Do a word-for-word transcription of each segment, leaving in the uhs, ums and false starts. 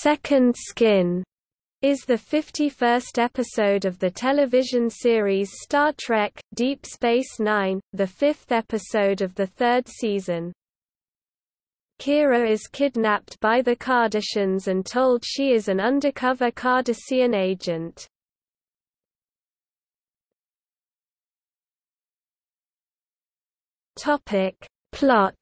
Second Skin is the fifty-first episode of the television series Star Trek: Deep Space Nine, the fifth episode of the third season. Kira is kidnapped by the Cardassians and told she is an undercover Cardassian agent. Topic: Plot.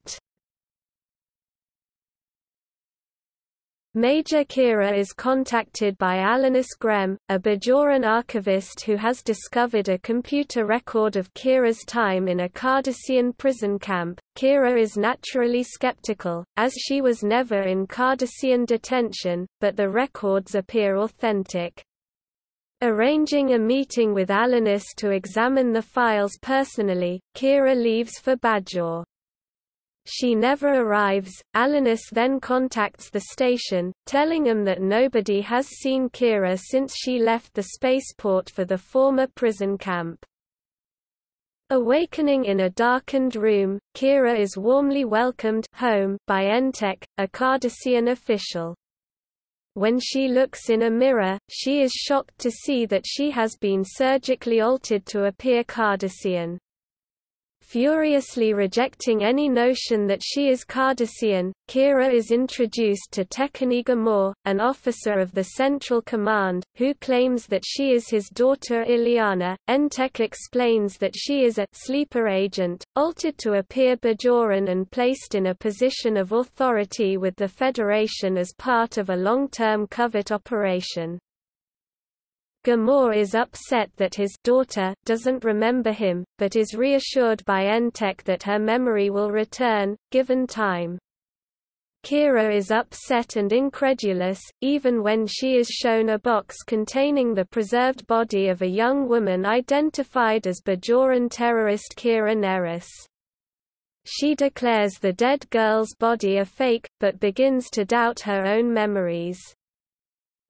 Major Kira is contacted by Alanis Grimm, a Bajoran archivist who has discovered a computer record of Kira's time in a Cardassian prison camp. Kira is naturally skeptical, as she was never in Cardassian detention, but the records appear authentic. Arranging a meeting with Alanis to examine the files personally, Kira leaves for Bajor. She never arrives. Alanis then contacts the station, telling them that nobody has seen Kira since she left the spaceport for the former prison camp. Awakening in a darkened room, Kira is warmly welcomed home by Entek, a Cardassian official. When she looks in a mirror, she is shocked to see that she has been surgically altered to appear Cardassian. Furiously rejecting any notion that she is Cardassian, Kira is introduced to Tekeny Ghemor, an officer of the Central Command, who claims that she is his daughter Ileana. Entek explains that she is a sleeper agent, altered to appear Bajoran and placed in a position of authority with the Federation as part of a long-term covert operation. Ghemor is upset that his daughter doesn't remember him, but is reassured by Entek that her memory will return, given time. Kira is upset and incredulous, even when she is shown a box containing the preserved body of a young woman identified as Bajoran terrorist Kira Nerys. She declares the dead girl's body a fake, but begins to doubt her own memories.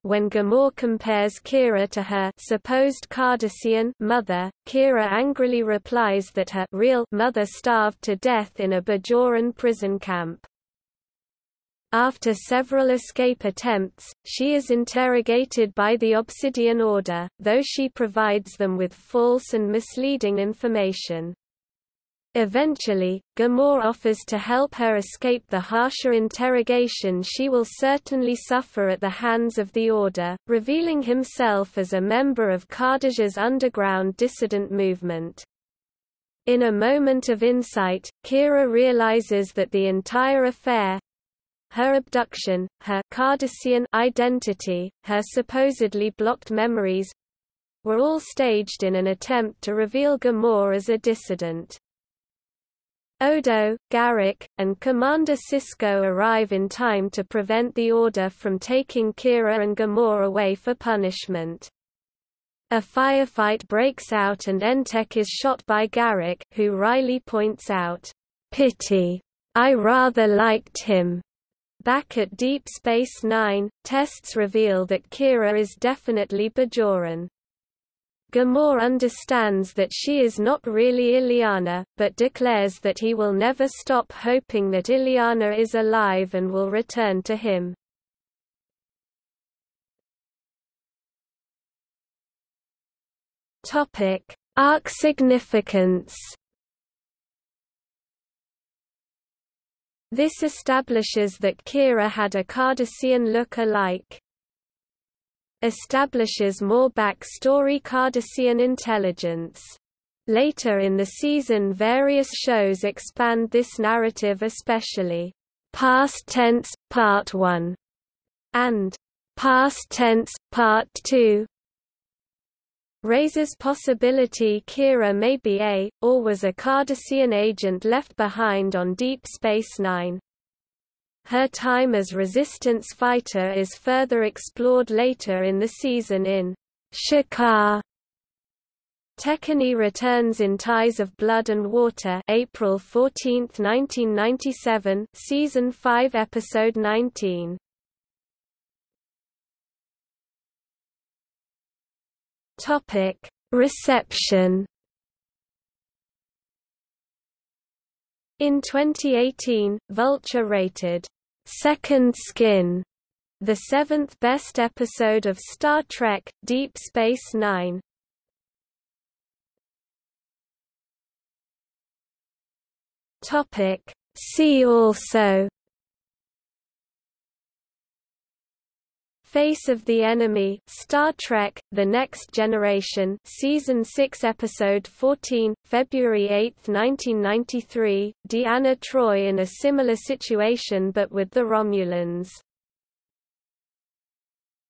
When Ghemor compares Kira to her supposed Cardassian mother, Kira angrily replies that her real mother starved to death in a Bajoran prison camp. After several escape attempts, she is interrogated by the Obsidian Order, though she provides them with false and misleading information. Eventually, Ghemor offers to help her escape the harsher interrogation she will certainly suffer at the hands of the Order, revealing himself as a member of Cardassia's underground dissident movement. In a moment of insight, Kira realizes that the entire affair, her abduction, her Cardassian identity, her supposedly blocked memories, were all staged in an attempt to reveal Ghemor as a dissident. Odo, Garak, and Commander Sisko arrive in time to prevent the Order from taking Kira and Ghemor away for punishment. A firefight breaks out and Entek is shot by Garak, who wryly points out, "Pity. I rather liked him." Back at Deep Space Nine, tests reveal that Kira is definitely Bajoran. Ghemor understands that she is not really Ileana, but declares that he will never stop hoping that Ileana is alive and will return to him. Topic: Arc significance. This establishes that Kira had a Cardassian look-alike. Establishes more backstory Cardassian intelligence. Later in the season various shows expand this narrative, especially Past Tense, Part one and Past Tense, Part two. Raises possibility Kira may be a, or was a Cardassian agent left behind on Deep Space Nine. Her time as resistance fighter is further explored later in the season in Shikar. Tekeny returns in Ties of Blood and Water, April fourteenth nineteen ninety-seven, Season five, Episode nineteen. Topic: Reception. In twenty eighteen, Vulture rated Second Skin the seventh best episode of Star Trek: Deep Space Nine. Topic. See also: Face of the Enemy, Star Trek: The Next Generation, Season six, Episode fourteen, February eighth nineteen ninety-three. Deanna Troi in a similar situation but with the Romulans.